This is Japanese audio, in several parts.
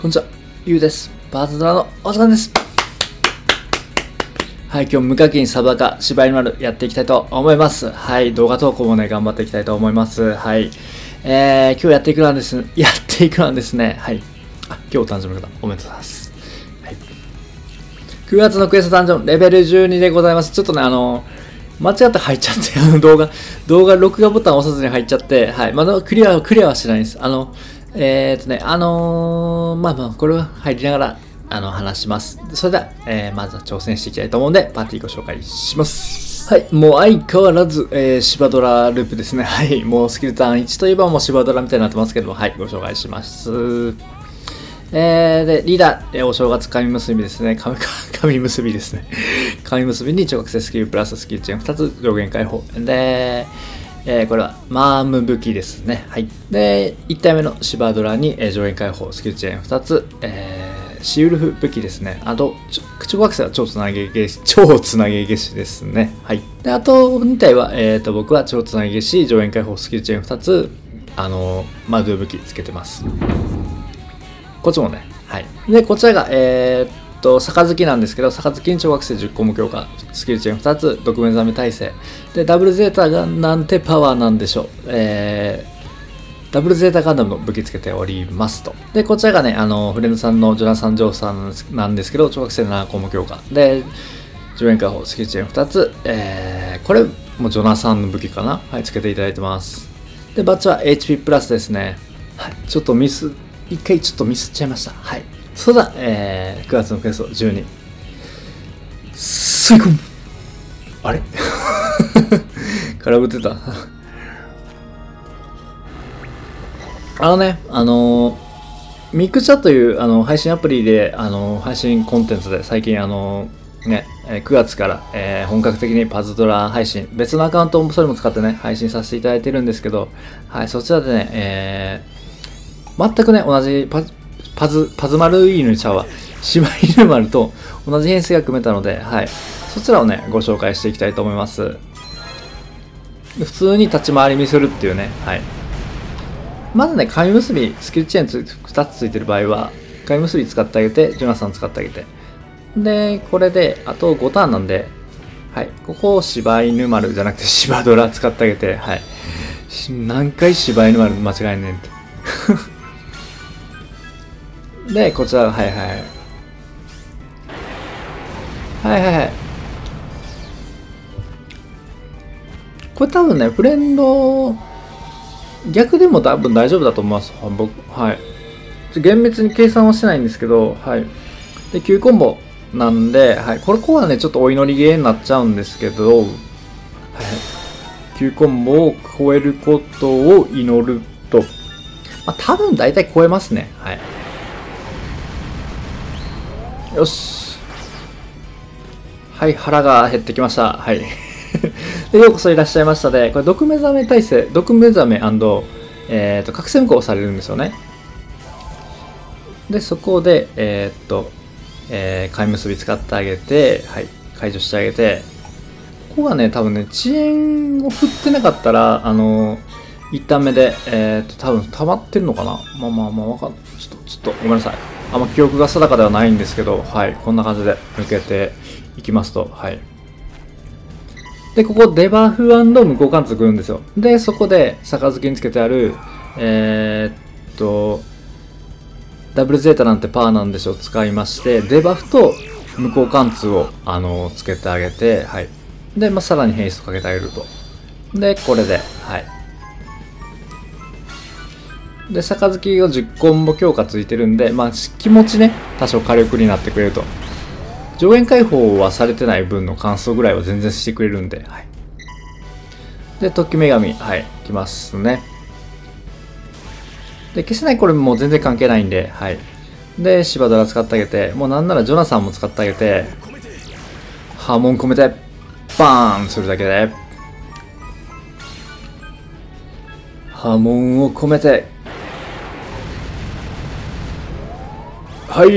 こんにちは、ゆうです。パートナーのお時間です。はい、今日無課金サブアカ柴犬丸やっていきたいと思います。はい、動画投稿もね、頑張っていきたいと思います。はい。今日やっていくのはですね、はい。あ、今日誕生日の方、おめでとうございます。はい。9月のクエスト誕生、レベル12でございます。ちょっとね、間違って入っちゃって、動画、録画ボタンを押さずに入っちゃって、はい。まだクリアはしないんです。これは入りながら、話します。それでは、まずは挑戦していきたいと思うんで、パーティーご紹介します。はい。もう相変わらず、芝ドラループですね。はい。もうスキルターン1といえばもう芝ドラみたいになってますけども、はい。ご紹介します。で、リーダー、お正月神結びですね。神結びですね。神結びに超覚醒スキルプラススキルチェーン2つ上限解放。で、これはマーム武器ですね。はい。で、1体目の芝ドラに、上限解放スキルチェーン2つ、シウルフ武器ですね。あと、口覚醒は超つなげ消しですね。はい。で、あと2体は、僕は超つなげ消し、上限解放スキルチェーン2つ、マドゥ武器つけてます。こっちもね。はい。で、こちらが、杯なんですけど、杯に超覚醒10個も強化、スキルチェーン2つ、毒目覚め耐性。で、ダブルゼータがなんてパワーなんでしょう。ダブルゼータガンダムの武器つけておりますと。で、こちらがね、フレンドさんのジョナサン・ジョーさんなんですけど、超覚醒7項目強化。で、10円解放、スキルチェーン2つ、これもジョナサンの武器かな。はい、つけていただいてます。で、バッチは HP プラスですね。はい、ちょっと一回ミスっちゃいました。はい。それでは、9月のクエスト12。最高！あれ空振ってた。ミクチャという配信アプリで、配信コンテンツで最近9月から、本格的にパズドラ配信、別のアカウントもそれも使ってね、配信させていただいてるんですけど、はい、そちらでね、全くね、同じ柴犬丸と同じ編成が組めたので、はい、そちらをね、ご紹介していきたいと思います。普通に立ち回り見せるっていうね、はい。まずね、神結び、スキルチェーン2つついてる場合は、神結び使ってあげて、ジョナサン使ってあげて。で、これで、あと5ターンなんで、はい、ここを柴犬丸じゃなくて柴ドラ使ってあげて、はい。何回柴犬丸間違えねんって。で、こちら、はい。これ多分ね、フレンド、逆でも多分大丈夫だと思います。僕、はい。厳密に計算はしてないんですけど、はい。で、9コンボなんで、はい。これ、こうはね、ちょっとお祈りゲーになっちゃうんですけど、はい。9コンボを超えることを祈ると、まあ、多分大体超えますね。はい。よし。はい、腹が減ってきました。はい。で、ようこそいらっしゃいましたで、これ、毒目覚め耐性、毒目覚め&、覚醒無効されるんですよね。で、そこで、貝結び使ってあげて、はい、解除してあげて、ここがね、多分ね、遅延を振ってなかったら、1ターン目で、多分溜まってるのかな。まあ、わかんない。ちょっと、ごめんなさい。あんま記憶が定かではないんですけど、はい、こんな感じで抜けていきますと、はい。で、ここ、デバフ&無効貫通くるんですよ。で、そこで、杯につけてある、ダブルゼータなんてパーなんでしょ、使いまして、デバフと無効貫通を、つけてあげて、はい。で、まあ、さらにヘイストかけてあげると。で、これで、はい。で、杯が10コンボ強化ついてるんで、まあ、気持ちね、多少火力になってくれると。上限解放はされてない分の乾燥ぐらいは全然してくれるんで、はい。で、時女神、はい、きますね。で、消せないこれもう全然関係ないんで、はい。で、芝ドラ使ってあげて、もうなんならジョナサンも使ってあげて、ハーモン込めて、バーンするだけで、ハーモンを込めて、はい、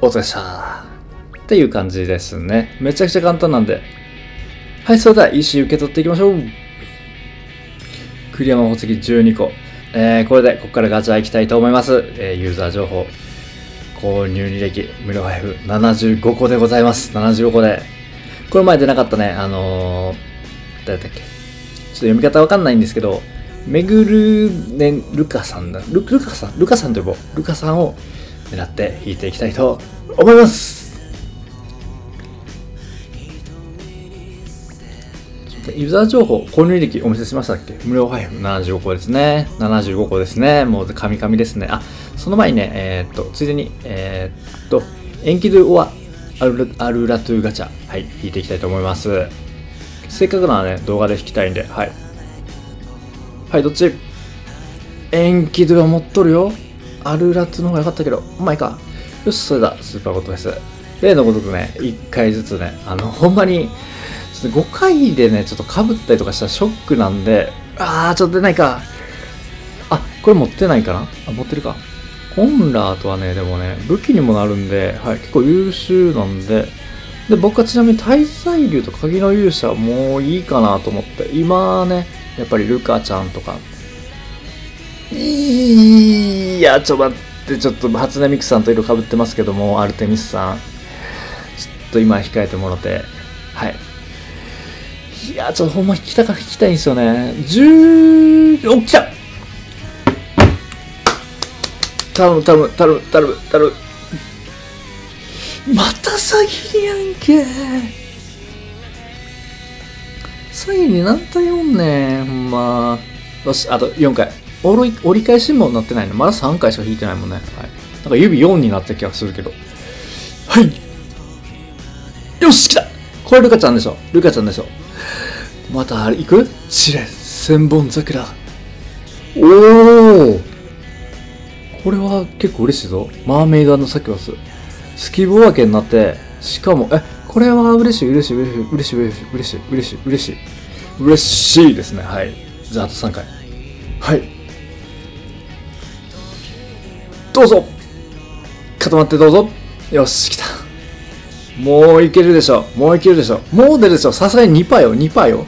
お疲れ様っていう感じですね。めちゃくちゃ簡単なんで。はい、それでは EC 受け取っていきましょう。クリア魔法石12個。これでここからガチャ行きたいと思います。ユーザー情報、購入履歴、無料配布、75個でございます。75個で。これ前出なかったね、誰だっけ。ちょっと読み方わかんないんですけど、めぐるねルカさんだ。ルカさんと呼ぼう。ルカさんを狙って引いていきたいと思います。ユーザー情報、購入履歴お見せしましたっけ？無料配布75個ですね。75個ですね。もう神々ですね。あ、その前にね、ついでに、エンキドゥオアアルラトゥガチャ、はい、引いていきたいと思います。せっかくならね、動画で引きたいんで、はい。はい、どっち？エンキドゥは持っとるよ。アルラトゥの方が良かったけど、うまいか。よし、それだ、スーパーゴッドです。例のごとくね、1回ずつね、ほんまに、5回でね、ちょっとかぶったりとかしたらショックなんで、あー、ちょっと出ないか。あ、これ持ってないかな？あ、持ってるか。コンラーとはね、でもね、武器にもなるんで、はい、結構優秀なんで、で、僕はちなみに滞在竜と鍵の勇者もういいかなと思って、今ね、やっぱりルカちゃんとか、いや、ちょっと待って、ちょっと初音ミクさんと色かぶってますけども、アルテミスさん、ちょっと今控えてもろて、はい。いや、ちょっとほんま引きたから引きたいんですよね。お、来た！頼む。また詐欺やんけ。詐欺に何体おんねん、ほんま。よし、あと4回。折り返しもなってないの。まだ3回しか引いてないもんね。はい。なんか指4になった気がするけど。はい。よし、来た！これルカちゃんでしょ。またあれ、行く？試練、千本桜。おー！これは結構嬉しいぞ。マーメイド&サキュバス。スキボワケになって、しかも、これは嬉しいですね。はい。じゃあ、あと3回。はい。どうぞ！固まってどうぞ！よし、来た。もういけるでしょ。もう出るでしょ。さすがに2パーよ。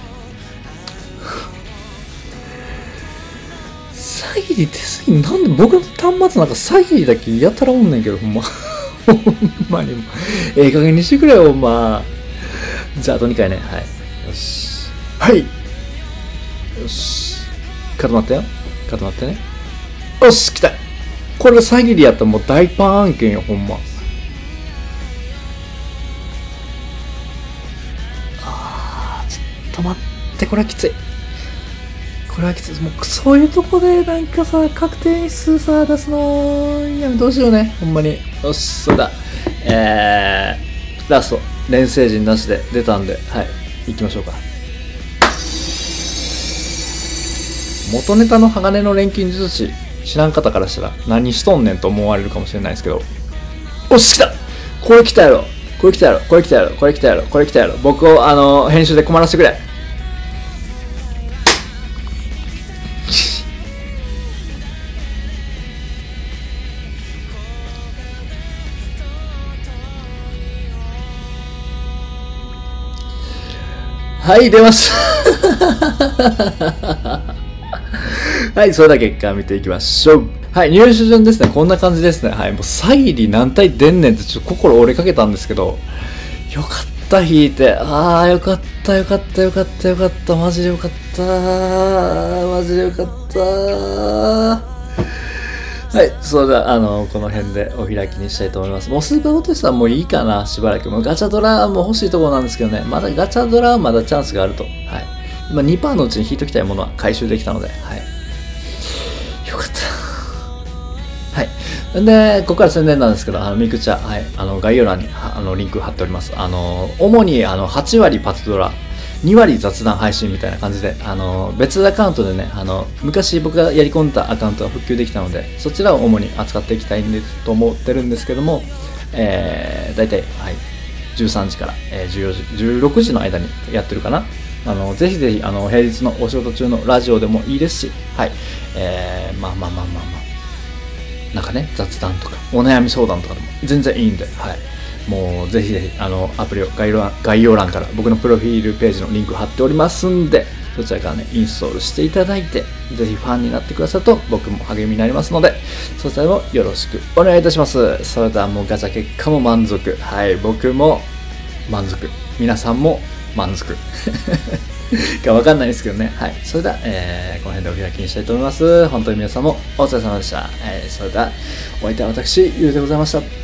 詐欺で手すぎ、なんで僕の端末なんか詐欺だけやたらおんねんけど、ほんま。ほんまにも。加減にしてくれよ、ほんま。じゃあ、あと2回ね。はい。よし。はい。よし。固まったよ。よし、来た。これが詐欺でやったらもう大パン案件よ、ほんま。止まって、これはきつい。もうそういうとこでなんかさ、確定数さ、出すのやめてほしいよね、ほんまに。よし、そうだ。ラスト、錬成陣なしで出たんで、はい、行きましょうか。元ネタの鋼の錬金術師、知らん方からしたら何しとんねんと思われるかもしれないですけど、おっし、来た！これ来たやろ。僕を、編集で困らせてくれ。はい、出ました。はい、それでは結果見ていきましょう。はい、入手順ですね。こんな感じですね。はい、もう詐欺に何体出んねんってちょっと心折れかけたんですけど、よかった、引いて。あー、よかった。マジでよかった。はい、それでは、この辺でお開きにしたいと思います。もうスーパーゴッドさんもういいかな、しばらく。もうガチャドラも欲しいところなんですけどね。まだガチャドラはまだチャンスがあると。はい。今 2% のうちに引いときたいものは回収できたので、はい。よかった。はい。で、ここから宣伝なんですけど、ミクチャ、はい。概要欄に、リンク貼っております。主に、8割パズドラ、2割雑談配信みたいな感じで、別アカウントでね、昔僕がやり込んだアカウントが復旧できたので、そちらを主に扱っていきたいんで、と思ってるんですけども、大体、はい。13時から、16時の間にやってるかな。ぜひぜひ、平日のお仕事中のラジオでもいいですし、はい。まあ。なんかね、雑談とか、お悩み相談とかでも全然いいんで、はい。もう、ぜひぜひ、アプリを概要欄から僕のプロフィールページのリンク貼っておりますんで、そちらからね、インストールしていただいて、ぜひファンになってくださると僕も励みになりますので、そちらもよろしくお願いいたします。それではもうガチャ結果も満足。はい、僕も満足。皆さんも満足。かわかんないですけどね。はい。それでは、この辺でお開きにしたいと思います。本当に皆さんもお疲れ様でした。それでは、お相手は私、ゆうでございました。